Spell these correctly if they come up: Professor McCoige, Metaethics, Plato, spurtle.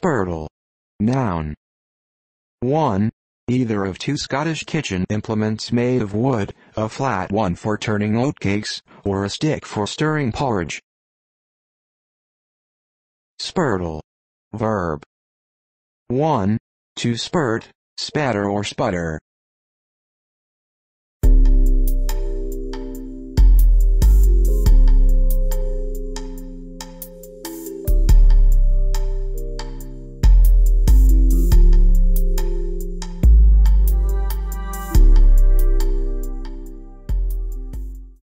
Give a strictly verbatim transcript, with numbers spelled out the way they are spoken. Spurtle. Noun. one. Either of two Scottish kitchen implements made of wood, a flat one for turning oatcakes, or a stick for stirring porridge. Spurtle. Verb. one. To spurt, spatter or sputter.